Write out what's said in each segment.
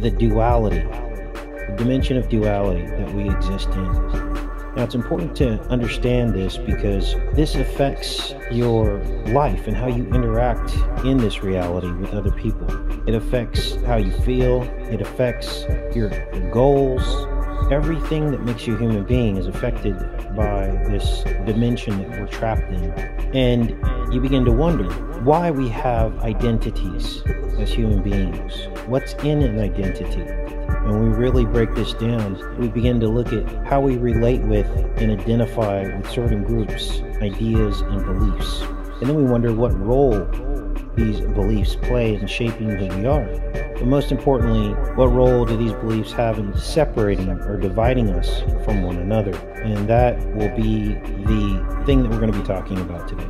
the duality, the dimension of duality that we exist in. Now, it's important to understand this because this affects your life and how you interact in this reality with other people. It affects how you feel. It affects your goals. Everything that makes you a human being is affected by this dimension that we're trapped in. And you begin to wonder why we have identities as human beings. What's in an identity? When we really break this down, we begin to look at how we relate with and identify with certain groups, ideas, and beliefs. And then we wonder what role these beliefs play in shaping who we are. But most importantly, what role do these beliefs have in separating or dividing us from one another? And that will be the thing that we're going to be talking about today.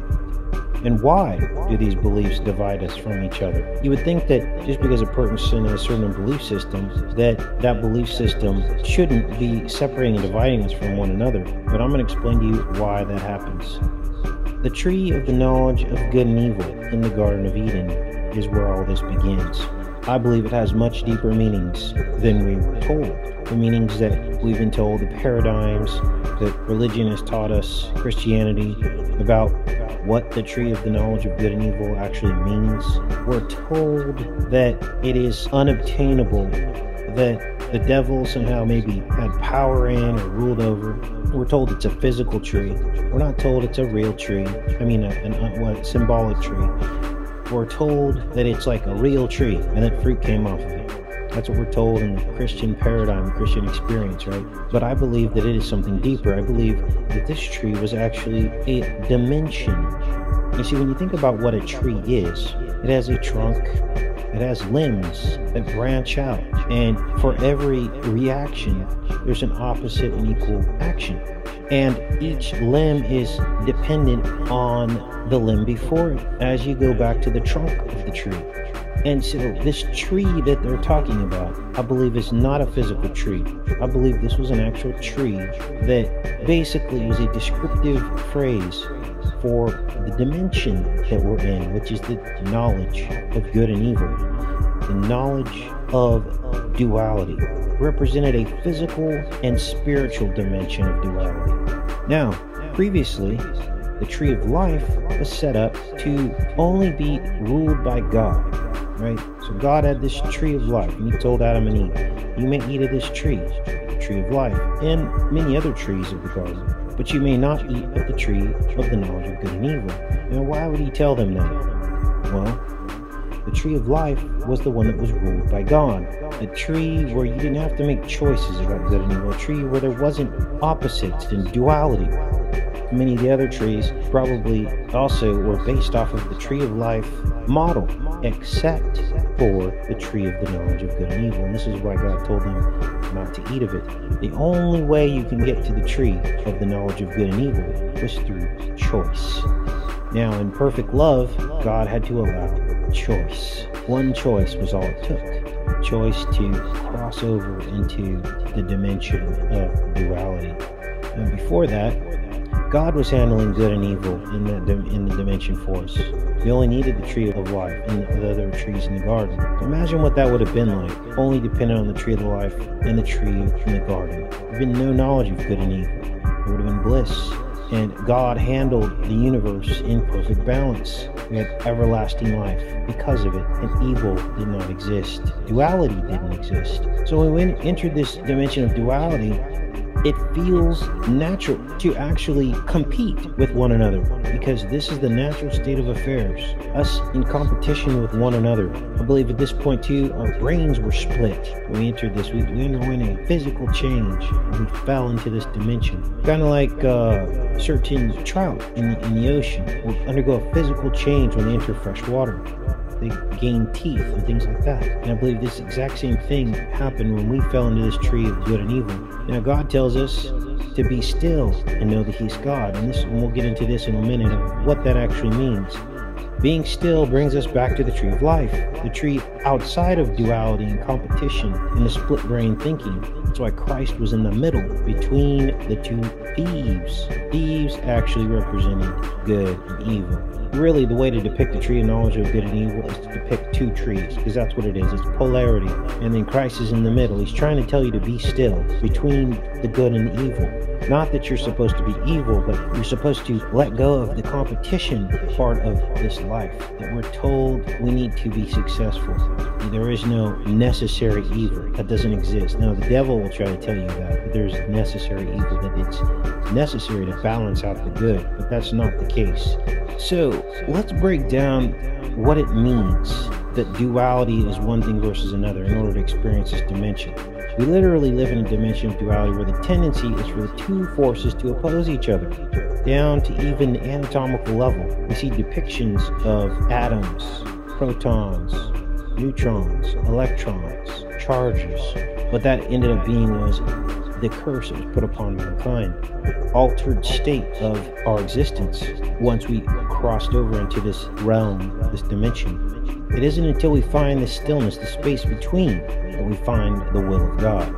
And why do these beliefs divide us from each other? You would think that just because a person has a certain belief system, that belief system shouldn't be separating and dividing us from one another. But I'm going to explain to you why that happens. The tree of the knowledge of good and evil in the Garden of Eden is where all this begins. I believe it has much deeper meanings than we were told. The meanings that we've been told, the paradigms that religion has taught us, Christianity, about what the tree of the knowledge of good and evil actually means. We're told that it is unobtainable, that the devil somehow maybe had power in or ruled over. We're told it's a physical tree. We're not told it's a real tree. I mean, a symbolic tree. We're told that it's like a real tree and that fruit came off of it. That's what we're told in the Christian paradigm, Christian experience, right? But I believe that it is something deeper. I believe that this tree was actually a dimension. You see, when you think about what a tree is, it has a trunk, it has limbs that branch out. And for every reaction, there's an opposite and equal action. And each limb is dependent on the limb before it as you go back to the trunk of the tree. And so this tree that they're talking about, I believe, is not a physical tree. I believe this was an actual tree that basically is a descriptive phrase for the dimension that we're in, which is the knowledge of good and evil, the knowledge of duality, represented a physical and spiritual dimension of duality. Now, previously, the tree of life was set up to only be ruled by God. Right? So God had this tree of life, and he told Adam and Eve, you may eat of this tree, the tree of life, and many other trees of the garden, but you may not eat of the tree of the knowledge of good and evil. Now, why would he tell them that? Well, the tree of life was the one that was ruled by God. A tree where you didn't have to make choices about good and evil. A tree where there wasn't opposites and duality. Many of the other trees probably also were based off of the tree of life model, except for the tree of the knowledge of good and evil. And this is why God told them not to eat of it. The only way you can get to the tree of the knowledge of good and evil was through choice. Now, in perfect love, God had to allow choice. One choice was all it took. Choice to cross over into the dimension of duality. And before that, God was handling good and evil in the dimension for us. We only needed the tree of life and the other trees in the garden. Imagine what that would have been like, only dependent on the tree of life and the tree in the garden. There would have been no knowledge of good and evil. There would have been bliss. And God handled the universe in perfect balance. We had everlasting life because of it, and evil did not exist. Duality didn't exist. So when we entered this dimension of duality, it feels natural to actually compete with one another, because this is the natural state of affairs, us in competition with one another. I believe at this point too, our brains were split when we entered this. We underwent a physical change and we fell into this dimension. Kind of like certain trout in the ocean will undergo a physical change when they enter fresh water. They gain teeth and things like that. And I believe this exact same thing happened when we fell into this tree of good and evil. Now God tells us to be still and know that he's God. And we'll get into this in a minute of what that actually means. Being still brings us back to the tree of life, the tree outside of duality and competition and the split brain thinking. That's why Christ was in the middle between the two thieves. Thieves actually represented good and evil. really the way to depict the tree of knowledge of good and evil is to depict two trees, because that's what it is. It's polarity, and then Christ is in the middle. He's trying to tell you to be still between the good and the evil. Not that you're supposed to be evil, but you're supposed to let go of the competition part of this life, that we're told we need to be successful. There is no necessary evil. That doesn't exist. Now, the devil will try to tell you that, but there's necessary evil, that it's necessary to balance out the good, but that's not the case. So let's break down what it means that duality is one thing versus another in order to experience this dimension. We literally live in a dimension of duality where the tendency is for the two forces to oppose each other, down to even the anatomical level. We see depictions of atoms, protons, neutrons, electrons, charges. What that ended up being was the curse that was put upon mankind, altered state of our existence once we crossed over into this realm, this dimension. It isn't until we find the stillness, the space between, that we find the will of God.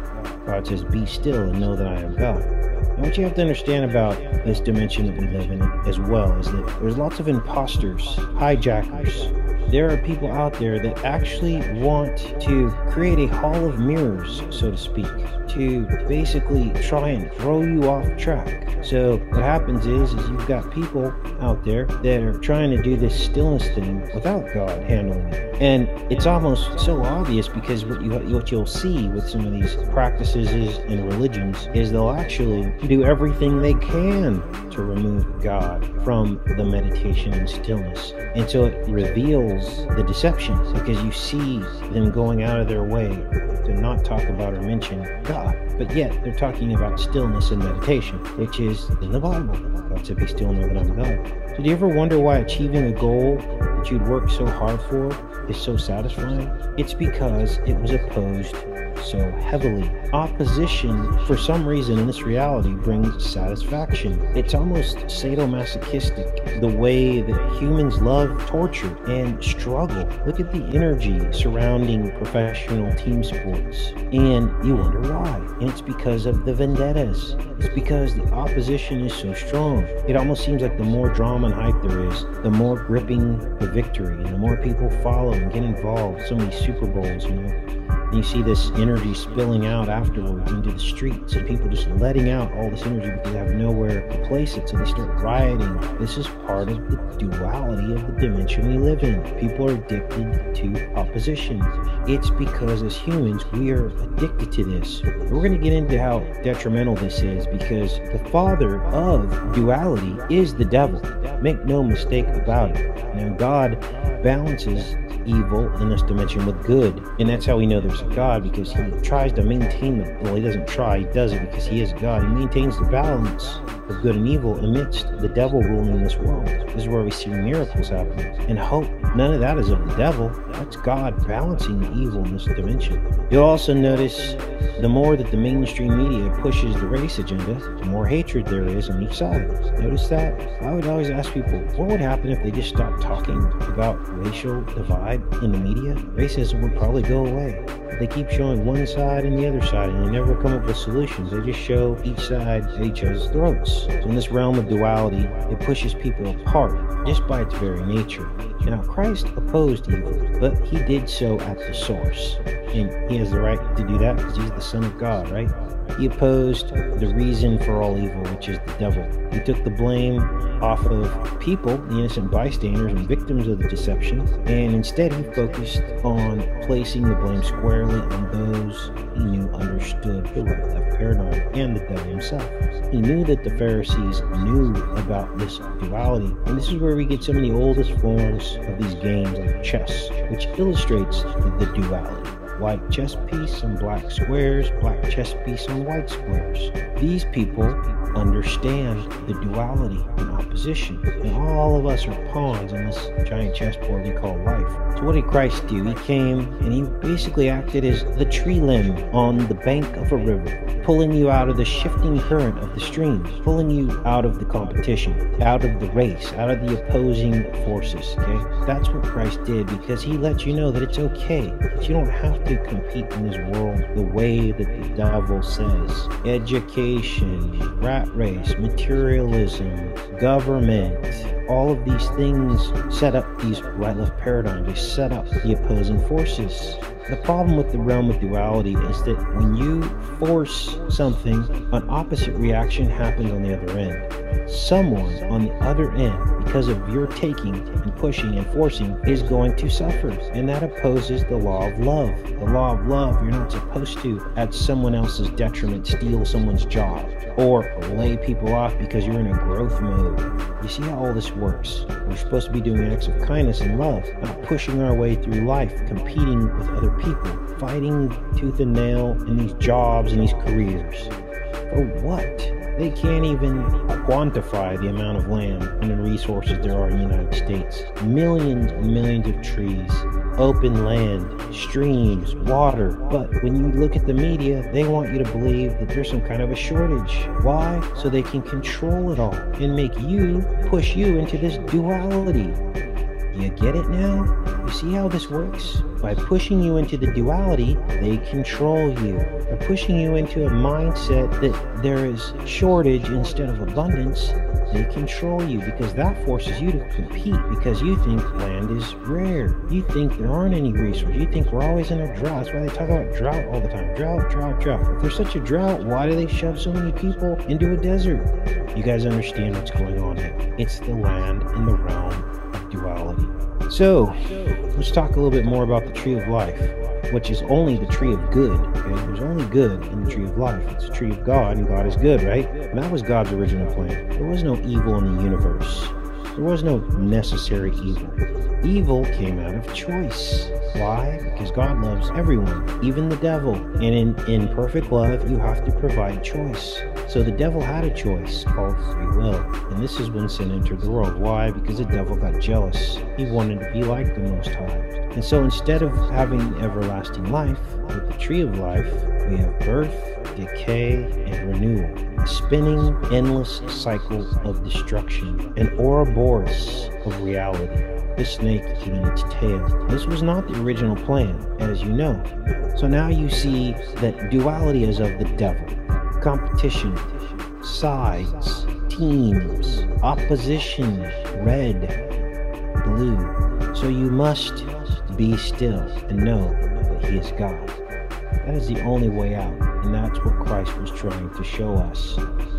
God says, be still and know that I am God. And what you have to understand about this dimension that we live in as well is that there's lots of imposters, hijackers. There are people out there that actually want to create a hall of mirrors, so to speak, to basically try and throw you off track. So what happens is you've got people out there that are trying to do this stillness thing without God handling it. And it's almost so obvious, because what you'll see with some of these practices and religions is they'll actually do everything they can to remove God from the meditation and stillness. And so it reveals the deception, because you see them going out of their way to not talk about or mention God, but yet they're talking about stillness and meditation, which is in the Bible. God said, be still and know that I'm God. Did you ever wonder why achieving a goal that you'd worked so hard for is so satisfying? It's because it was opposed so heavily. Opposition, for some reason, in this reality brings satisfaction. It's almost sadomasochistic, the way that humans love torture and struggle. Look at the energy surrounding professional team sports, and you wonder why. And it's because of the vendettas. It's because the opposition is so strong. It almost seems like the more drama and hype there is, the more gripping the victory, and the more people follow and get involved. So many Super Bowls, you know. And you see this energy spilling out afterwards into the streets, and people just letting out all this energy because they have nowhere to place it, so they start rioting. This is part of the duality of the dimension we live in. People are addicted to opposition. It's because as humans, we are addicted to this. We're going to get into how detrimental this is, because the father of duality is the devil. Make no mistake about it. Now, God balances evil in this dimension with good, and that's how we know there's a God, because he tries to maintain it. Well, he doesn't try, he does it, because he is God. He maintains the balance of good and evil amidst the devil ruling this world. This is where we see miracles happening and hope. None of that is of the devil. That's God balancing the evil in this dimension. You'll also notice the more that the mainstream media pushes the race agenda, the more hatred there is on each side. Notice that? I would always ask people, what would happen if they just stopped talking about racial divide in the media? Racism would probably go away. They keep showing one side and the other side, and they never come up with solutions. They just show each side at each other's throats. So in this realm of duality, it pushes people apart just by its very nature. Now, Christ opposed evil, but he did so at the source. And he has the right to do that because he's the Son of God, right? He opposed the reason for all evil, which is the devil. He took the blame off of people, the innocent bystanders and victims of the deception, and instead he focused on placing the blame squarely on those he knew understood the right left paradigm and the devil himself. He knew that the Pharisees knew about this duality, and this is where we get some of the oldest forms of these games like chess, which illustrates the duality. White chess piece on black squares, black chess piece on white squares. These people understand the duality and opposition, and all of us are pawns on this giant chessboard we call life. So what did Christ do? He came and he basically acted as the tree limb on the bank of a river, pulling you out of the shifting current of the streams, pulling you out of the competition, out of the race, out of the opposing forces, okay? That's what Christ did, because he lets you know that it's okay, that you don't have to compete in this world the way that the devil says. Education, rat race, materialism, government, all of these things set up these right-left paradigms. They set up the opposing forces. The problem with the realm of duality is that when you force something, an opposite reaction happens on the other end. Someone on the other end, because of your taking and pushing and forcing, is going to suffer. And that opposes the law of love. The law of love, you're not supposed to, at someone else's detriment, steal someone's job or lay people off because you're in a growth mode. You see how all this works? We're supposed to be doing acts of kindness and love, not pushing our way through life, competing with other people, fighting tooth and nail in these jobs and these careers. For what? They can't even quantify the amount of land and resources there are in the United States. Millions and millions of trees, open land, streams, water. But when you look at the media, they want you to believe that there's some kind of a shortage. Why? So they can control it all and make you, push you into this duality. You get it now? You see how this works? By pushing you into the duality, they control you. By pushing you into a mindset that there is shortage instead of abundance, they control you, because that forces you to compete, because you think land is rare. You think there aren't any resources. You think we're always in a drought. That's why they talk about drought all the time. Drought, drought, drought. If there's such a drought, why do they shove so many people into a desert? You guys understand what's going on here. It's the land in the realm duality. So let's talk a little bit more about the tree of life, which is only the tree of good. Okay? There's only good in the tree of life. It's the tree of God, and God is good, right? And that was God's original plan. There was no evil in the universe. There was no necessary evil. Evil came out of choice. Why? Because God loves everyone, even the devil. And in perfect love, you have to provide choice. So the devil had a choice called free will. And this is when sin entered the world. Why? Because the devil got jealous. He wanted to be like the Most High. And so instead of having everlasting life, with the tree of life, we have birth, decay, and renewal. A spinning, endless cycle of destruction. An Ouroboros of reality. The snake eating its tail. This was not the original plan, as you know. So now you see that duality is of the devil. Competition, sides, teams, opposition, red, blue. So you must be still and know that he is God. That is the only way out, and that's what Christ was trying to show us.